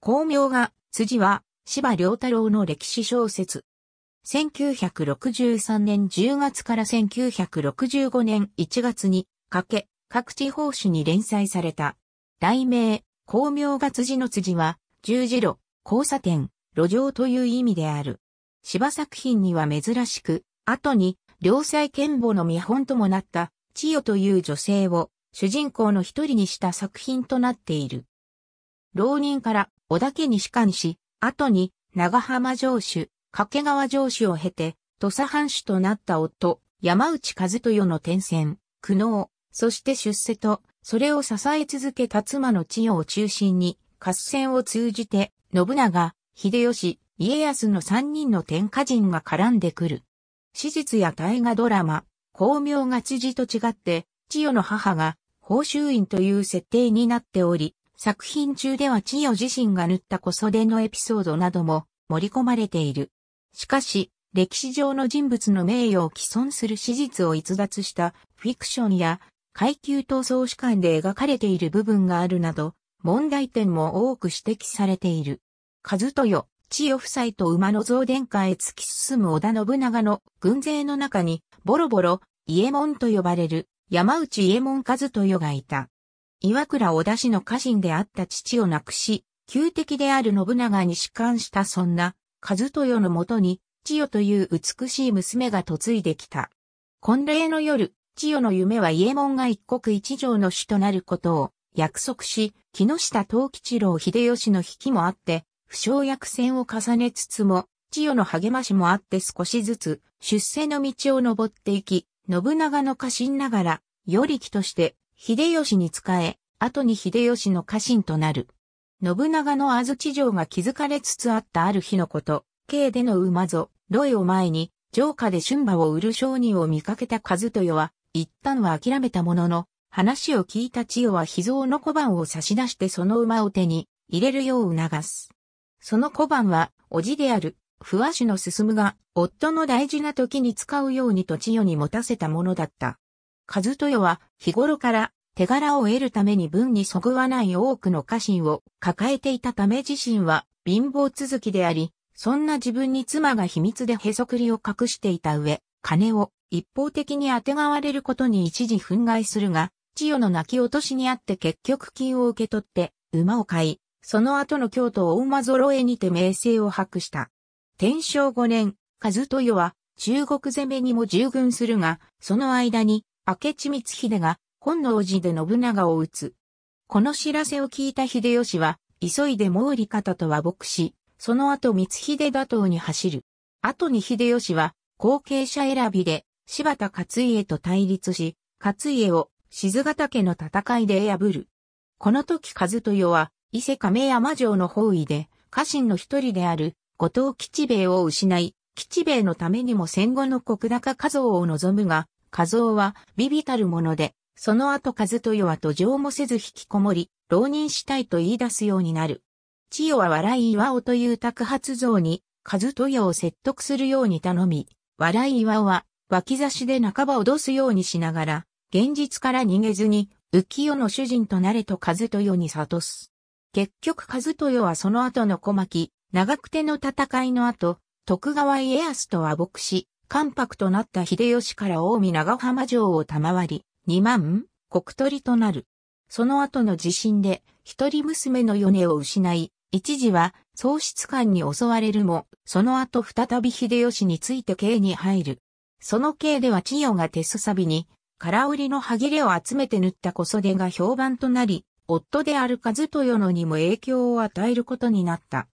光明画、辻は、司馬遼太郎の歴史小説。1963年10月から1965年1月にかけ、各地方紙に連載された。題名、光明画辻の辻は、十字路、交差点、路上という意味である。司馬作品には珍しく、後に、良妻賢母の見本ともなった、千代という女性を、主人公の一人にした作品となっている。浪人から織田家に仕官し、後に長浜城主、掛川城主を経て、土佐藩主となった夫、山内一豊の転戦、苦悩、そして出世と、それを支え続けた妻の千代を中心に、合戦を通じて、信長、秀吉、家康の三人の天下人が絡んでくる。史実や大河ドラマ、光明画辻と違って、千代の母が、宝州院という設定になっており、作品中では千代自身が縫った小袖のエピソードなども盛り込まれている。しかし、歴史上の人物の名誉を毀損する史実を逸脱したフィクションや階級闘争史観で描かれている部分があるなど、問題点も多く指摘されている。一豊、千代夫妻と馬の増殿下へ突き進む織田信長の軍勢の中に、ボロボロ、伊右衛門と呼ばれる山内伊右衛門一豊がいた。岩倉織田氏の家臣であった父を亡くし、旧敵である信長に仕官したそんな、一豊のもとに、千代という美しい娘が嫁いできた。婚礼の夜、千代の夢は伊右衛門が一国一城の主となることを約束し、木下藤吉郎秀吉の引きもあって、不肖役戦を重ねつつも、千代の励ましもあって少しずつ、出世の道を登っていき、信長の家臣ながら、与力として、秀吉に仕え、後に秀吉の家臣となる。信長の安土城が築かれつつあったある日のこと、京での馬ぞ、ロイを前に、城下で春馬を売る商人を見かけた一豊は、一旦は諦めたものの、話を聞いた千代は秘蔵の小判を差し出してその馬を手に入れるよう促す。その小判は、叔父である、不破氏の進が、夫の大事な時に使うようにと千代に持たせたものだった。一豊は日頃から手柄を得るために分にそぐわない多くの家臣を抱えていたため自身は貧乏続きであり、そんな自分に妻が秘密でへそくりを隠していた上、金を一方的にあてがわれることに一時憤慨するが、千代の泣き落としにあって結局金を受け取って馬を買い、その後の京都大馬揃えにて名声を博した。天正5年、一豊は中国攻めにも従軍するが、その間に明智光秀が本能寺で信長を討つ。この知らせを聞いた秀吉は、急いで毛利方と和睦し、その後光秀打倒に走る。後に秀吉は、後継者選びで柴田勝家と対立し、勝家を賤ヶ岳の戦いで破る。この時一豊は、伊勢亀山城の包囲で、家臣の一人である後藤吉兵衛を失い、吉兵衛のためにも戦後の石高家蔵を望むが、家蔵は微々たるもので、その後一豊は途上もせず引きこもり、浪人したいと言い出すようになる。千代は笑い岩尾という托鉢僧に、一豊を説得するように頼み、笑い岩尾は脇差しで半ば脅すようにしながら、現実から逃げずに、浮世の主人となれと一豊に諭す。結局一豊はその後の小牧、長久手の戦いの後、徳川家康と和睦し、関白となった秀吉から近江長浜城を賜り、2万石取りとなる。その後の地震で、一人娘の米を失い、一時は喪失感に襲われるも、その後再び秀吉について京に入る。その京では千代が手すさびに、唐織の端切れを集めて縫った小袖が評判となり、夫である一豊のにも影響を与えることになった。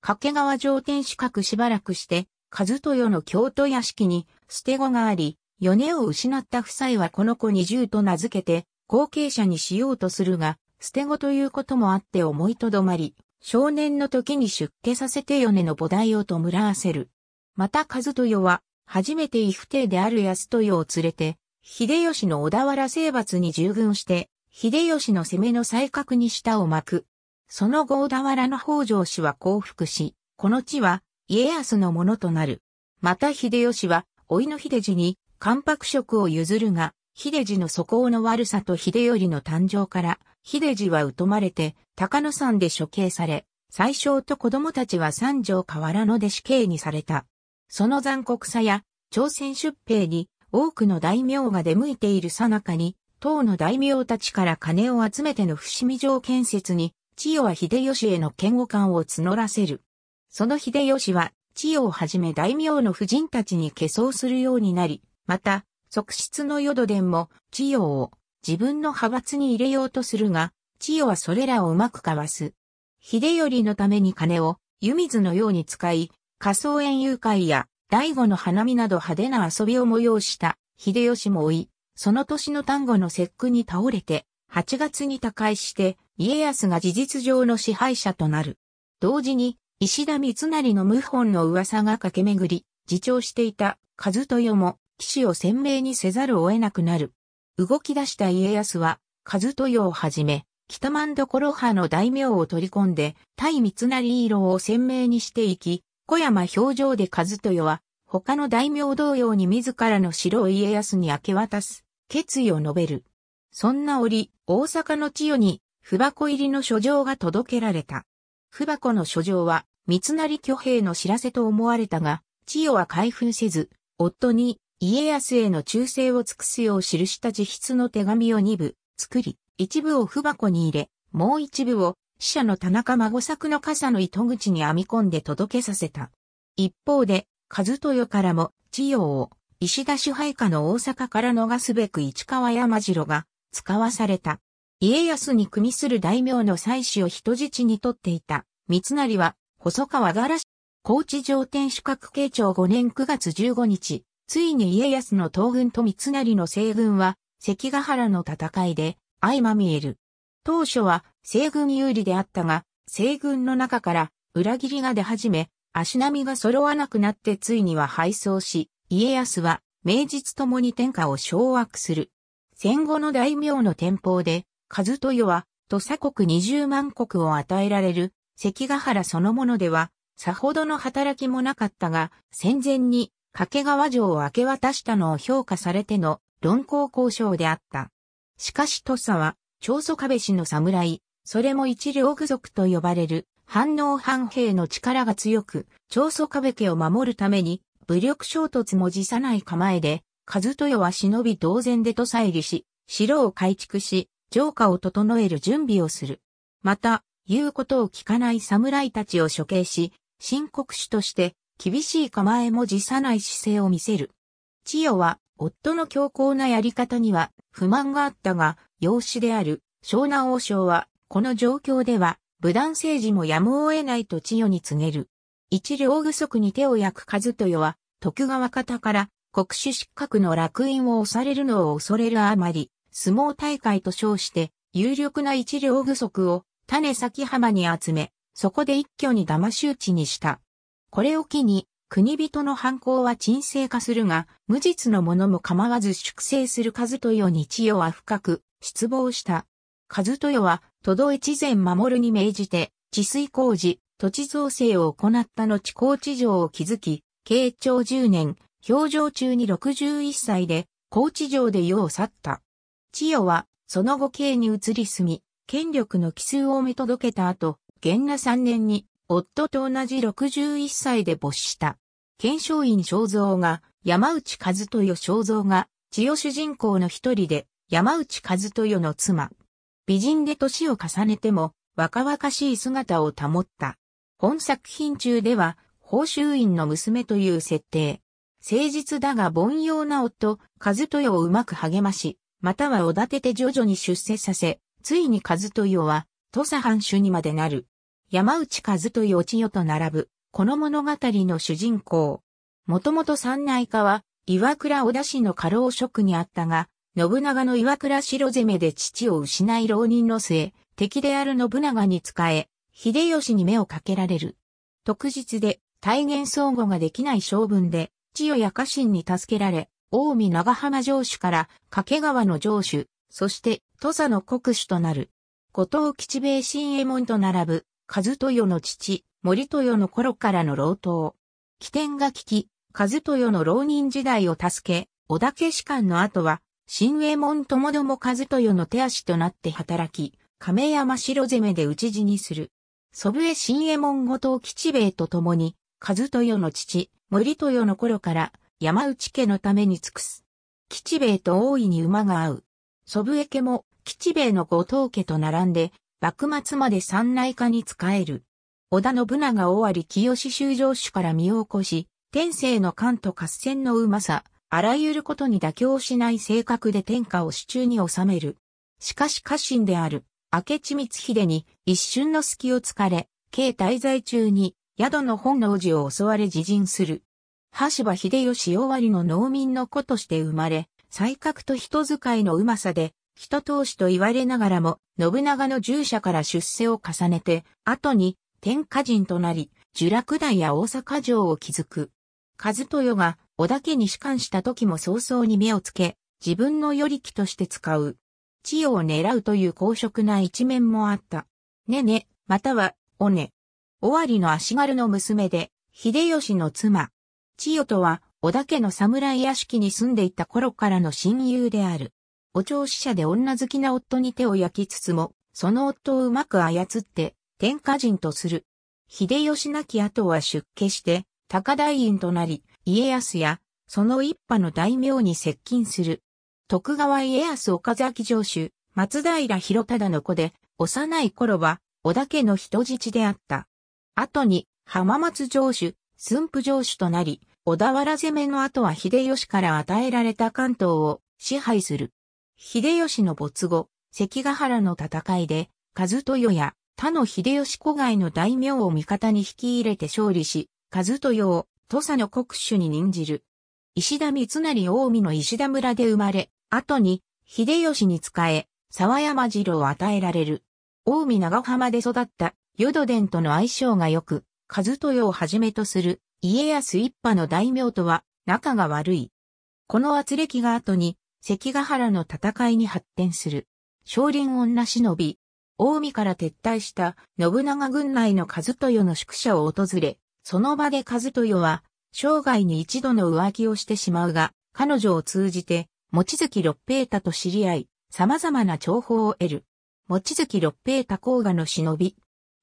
掛川城天守閣しばらくして、一豊の京都屋敷に捨て子があり、米を失った夫妻はこの子に十と名付けて後継者にしようとするが、捨て子ということもあって思いとどまり、少年の時に出家させて米の菩提を弔わせる。また一豊は、初めて異父弟である安豊を連れて、秀吉の小田原征伐に従軍して、秀吉の攻めの才覚に舌を巻く。その後小田原の北条氏は降伏し、この地は、家康のものとなる。また秀吉は、甥の秀次に、関白職を譲るが、秀次の素行の悪さと秀頼の誕生から、秀次は疎まれて、高野山で処刑され、宰相と子供たちは三条河原野で死刑にされた。その残酷さや朝鮮出兵に多くの大名が出向いている最中に、唐の大名たちから金を集めての伏見城建設に、千代は秀吉への嫌悪感を募らせる。その秀吉は、千代をはじめ大名の婦人たちに下葬するようになり、また、側室の淀殿も、千代を自分の派閥に入れようとするが、千代はそれらをうまくかわす。秀頼のために金を湯水のように使い、仮想園遊会や醍醐の花見など派手な遊びを催した秀吉も追い、その年の端午の節句に倒れて、8月に他界して、家康が事実上の支配者となる。同時に、石田三成の謀反の噂が駆け巡り、自重していた和豊も、騎手を鮮明にせざるを得なくなる。動き出した家康は、和豊をはじめ、北政所派の大名を取り込んで、対三成色を鮮明にしていき、小山表情で和豊は、他の大名同様に自らの城を家康に明け渡す。決意を述べる。そんな折、大阪の千代に、文箱入りの書状が届けられた。文箱の書状は、三成挙兵の知らせと思われたが、千代は開封せず、夫に家康への忠誠を尽くすよう記した自筆の手紙を2部作り、一部を文箱に入れ、もう一部を、使者の田中孫作の傘の糸口に編み込んで届けさせた。一方で、和豊からも、千代を、石田支配下の大阪から逃すべく市川山城が使わされた。家康に組みする大名の妻子を人質に取っていた。三成は、細川原氏、高知城天守閣慶長5年9月15日、ついに家康の東軍と三成の西軍は、関ヶ原の戦いで相まみえる。当初は西軍有利であったが、西軍の中から裏切りが出始め、足並みが揃わなくなってついには敗走し、家康は、名実ともに天下を掌握する。戦後の大名の天保で、和豊は、土佐国20万石を与えられる、関ヶ原そのものでは、さほどの働きもなかったが、戦前に、掛川城を明け渡したのを評価されての、論功行賞であった。しかし土佐は、長宗我部氏の侍、それも一両具族と呼ばれる、反農反兵の力が強く、長宗我部家を守るために、武力衝突も辞さない構えで、和豊は忍び同然で土佐入りし、城を改築し、城下を整える準備をする。また、言うことを聞かない侍たちを処刑し、新国主として厳しい構えも辞さない姿勢を見せる。千代は、夫の強硬なやり方には不満があったが、養子である湘南王将は、この状況では、武断政治もやむを得ないと千代に告げる。一両具足に手を焼く和豊は、徳川方から国主失格の烙印を押されるのを恐れるあまり、相撲大会と称して、有力な一両具足を種崎浜に集め、そこで一挙に騙し討ちにした。これを機に、国人の反抗は沈静化するが、無実の者も構わず粛清する和豊に千代は深く失望した。和豊は、都道越前守に命じて、治水工事、土地造成を行った後高知城を築き、慶長10年、評定中に61歳で、高知城で世を去った。千代は、その後京に移り住み、権力の帰趨を見届けた後、元和3年に、夫と同じ61歳で没した。顕彰院正蔵が、山内和豊正蔵が、千代主人公の一人で、山内和豊の妻。美人で年を重ねても、若々しい姿を保った。本作品中では、宝州院の娘という設定。誠実だが凡庸な夫、和豊をうまく励まし、またはおだてて徐々に出世させ、ついに和豊は、土佐藩主にまでなる。山内和豊千代と並ぶ、この物語の主人公。もともと山内家は、岩倉織田氏の家老職にあったが、信長の岩倉城攻めで父を失い浪人の末、敵である信長に仕え、秀吉に目をかけられる。特実で、大言相互ができない性分で、千代や家臣に助けられ、近江長浜城主から掛川の城主、そして土佐の国主となる。後藤吉兵衛新右衛門と並ぶ、和豊の父、森豊の頃からの老頭。起点が利き、和豊の浪人時代を助け、織田家仕官の後は、新右衛門ともども和豊の手足となって働き、亀山城攻めで討ち死にする。祖父江信右衛門後藤吉兵衛と共に、和豊の父、森豊の頃から山内家のために尽くす。吉兵衛と大いに馬が合う。祖父江家も吉兵衛の後藤家と並んで、幕末まで山内家に仕える。織田信長尾張清修城主から身を起こし、天性の勘と合戦のうまさ、あらゆることに妥協しない性格で天下を手中に収める。しかし家臣である明智光秀に一瞬の隙を突かれ、慶滞在中に宿の本能寺を襲われ自尽する。羽柴秀吉尾張の農民の子として生まれ、才覚と人使いのうまさで、人当主と言われながらも、信長の従者から出世を重ねて、後に、天下人となり、聚楽第や大阪城を築く。和豊が織田家に仕官した時も早々に目をつけ、自分の与力として使う。地位を狙うという公職な一面もあった。ねね、または、おね。尾張の足軽の娘で、秀吉の妻。千代とは、織田家の侍屋敷に住んでいた頃からの親友である。お調子者で女好きな夫に手を焼きつつも、その夫をうまく操って、天下人とする。秀吉亡き後は出家して、高台院となり、家康や、その一派の大名に接近する。徳川家康岡崎城主、松平広忠の子で、幼い頃は、織田家の人質であった。後に、浜松城主、駿府城主となり、小田原攻めの後は秀吉から与えられた関東を支配する。秀吉の没後、関ヶ原の戦いで、和豊や、他の秀吉子外の大名を味方に引き入れて勝利し、和豊を土佐の国主に任じる。石田三成近江の石田村で生まれ、後に秀吉に仕え、沢山城を与えられる。近江長浜で育った淀殿との相性が良く、和豊をはじめとする家康一派の大名とは仲が悪い。この軋轢が後に関ヶ原の戦いに発展する。少林女忍び。近江から撤退した信長軍内の和豊の宿舎を訪れ、その場で和豊は生涯に一度の浮気をしてしまうが、彼女を通じて望月六平太と知り合い、様々な情報を得る。望月六平太甲賀の忍び。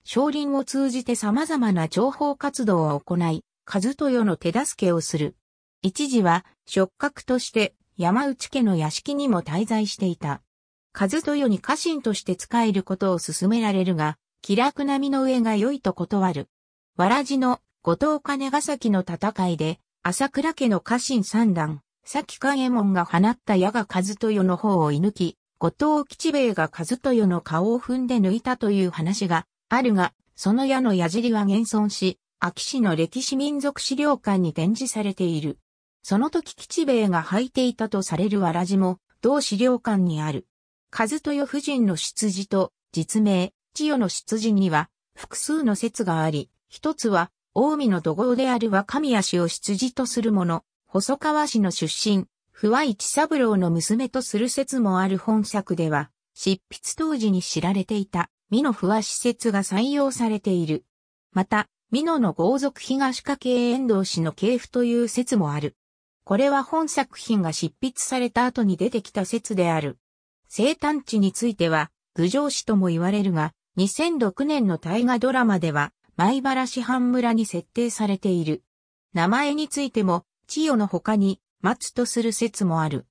少林を通じて様々な情報活動を行い、和豊の手助けをする。一時は触覚として山内家の屋敷にも滞在していた。和豊に家臣として仕えることを勧められるが、気楽な身の上が良いと断る。わらじの後藤金ヶ崎の戦いで、朝倉家の家臣三男、崎勘右衛門が放った矢が和豊の方を射抜き、後藤吉兵衛が和豊の顔を踏んで抜いたという話があるが、その矢の矢尻は現存し、安芸市の歴史民族資料館に展示されている。その時吉兵衛が履いていたとされるわらじも、同資料館にある。和豊夫人の出自と実名、千代の出自には複数の説があり、一つは、近江の土豪である若宮氏を出自とするもの、細川氏の出身、不破市三郎の娘とする説もある。本作では、執筆当時に知られていた、美濃不破氏説が採用されている。また、美濃の豪族東家系遠藤氏の系譜という説もある。これは本作品が執筆された後に出てきた説である。生誕地については、郡上市とも言われるが、2006年の大河ドラマでは、米原師範村に設定されている。名前についても、千代の他に、松とする説もある。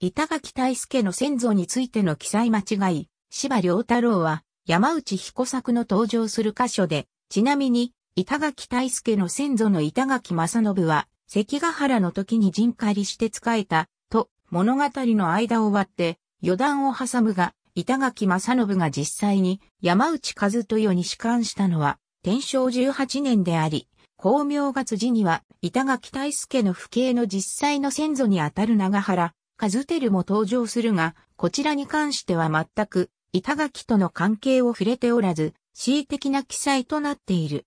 板垣退助の先祖についての記載間違い、柴良太郎は、山内彦作の登場する箇所で、ちなみに、板垣退助の先祖の板垣正信は、関ヶ原の時に陣借りして仕えた、と、物語の間を割って、余談を挟むが、板垣正信が実際に山内和豊に仕官したのは、天正18年であり、光明月時には、板垣退助の父系の実際の先祖にあたる長原、和輝も登場するが、こちらに関しては全く、板垣との関係を触れておらず、恣意的な記載となっている。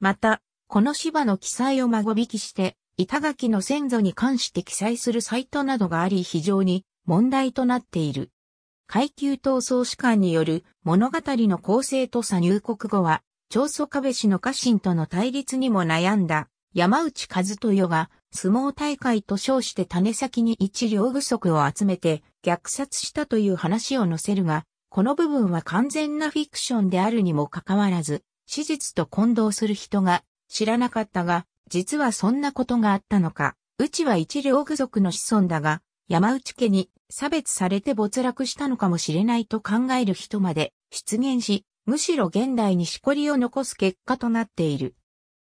また、この柴の記載を孫引きして、板垣の先祖に関して記載するサイトなどがあり、非常に、問題となっている。階級闘争士官による物語の構成とさ入国後は、長宗我部氏の家臣との対立にも悩んだ山内和豊が相撲大会と称して種崎に一両具足を集めて虐殺したという話を載せるが、この部分は完全なフィクションであるにもかかわらず、史実と混同する人が知らなかったが、実はそんなことがあったのか。うちは一両具族の子孫だが、山内家に差別されて没落したのかもしれないと考える人まで出現し、むしろ現代にしこりを残す結果となっている。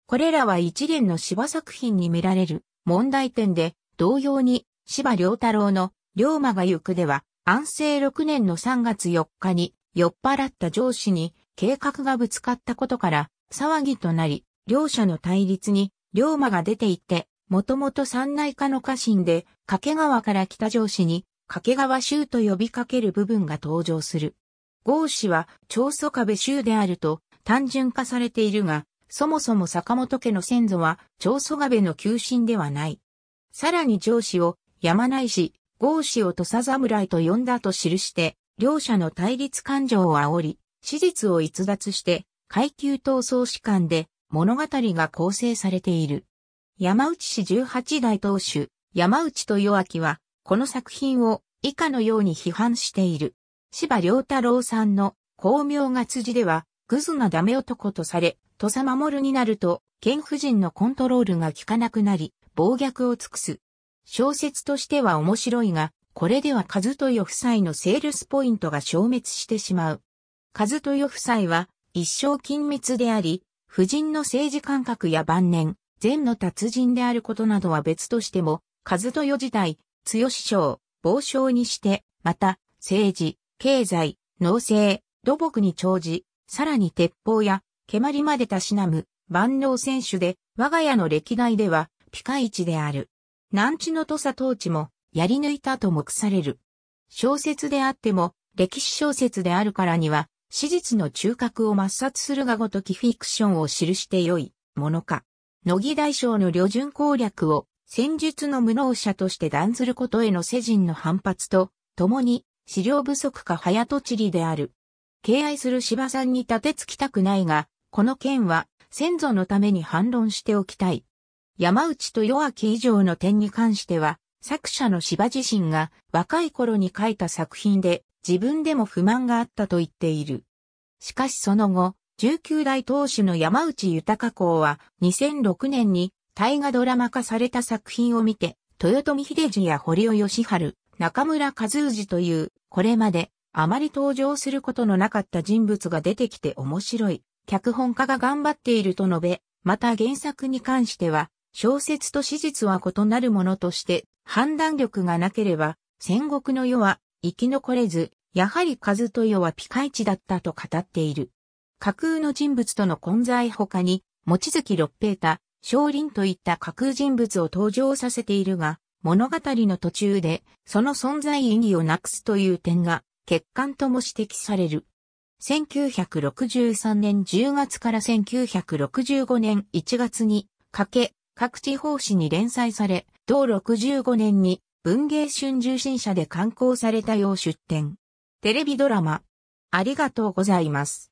これらは一連の司馬作品に見られる問題点で、同様に司馬遼太郎の龍馬がゆくでは、安政6年の3月4日に酔っ払った上司に計画がぶつかったことから騒ぎとなり、両者の対立に龍馬が出て行って、もともと山内家の家臣で、掛川から来た上司に、掛川衆と呼びかける部分が登場する。郷氏は、長宗我部衆であると、単純化されているが、そもそも坂本家の先祖は、長宗我部の旧臣ではない。さらに上司を、山内氏、郷氏を土佐侍と呼んだと記して、両者の対立感情を煽り、史実を逸脱して、階級闘争史観で、物語が構成されている。山内氏18代当主、山内豊明は、この作品を以下のように批判している。司馬遼太郎さんの功名が辻では、グズなダメ男とされ、土佐守になると、県夫人のコントロールが効かなくなり、暴虐を尽くす。小説としては面白いが、これでは和豊夫妻のセールスポイントが消滅してしまう。和豊夫妻は、一生近密であり、夫人の政治感覚や晩年、善の達人であることなどは別としても、和豊時代、強将、暴将にして、また、政治、経済、農政、土木に長じ、さらに鉄砲や、蹴鞠までたしなむ、万能選手で、我が家の歴代では、ピカイチである。南地の土佐統治も、やり抜いたと目される。小説であっても、歴史小説であるからには、史実の中核を抹殺するがごときフィクションを記してよい、ものか。乃木大将の旅順攻略を戦術の無能者として断ずることへの世人の反発と、共に資料不足か早とちりである。敬愛する司馬さんに立てつきたくないが、この件は先祖のために反論しておきたい。山内豊明以上の点に関しては、作者の司馬自身が若い頃に書いた作品で自分でも不満があったと言っている。しかしその後、19代当主の山内豊公は2006年に大河ドラマ化された作品を見て、豊臣秀次や堀尾義晴、中村和氏という、これまであまり登場することのなかった人物が出てきて面白い、脚本家が頑張っていると述べ、また原作に関しては、小説と史実は異なるものとして、判断力がなければ、戦国の世は生き残れず、やはり和豊はピカイチだったと語っている。架空の人物との混在他に、望月六平太、松林といった架空人物を登場させているが、物語の途中で、その存在意義をなくすという点が、欠陥とも指摘される。1963年10月から1965年1月に、かけ、各地方紙に連載され、同65年に、文藝春秋新社で刊行されたよう出展。テレビドラマ、ありがとうございます。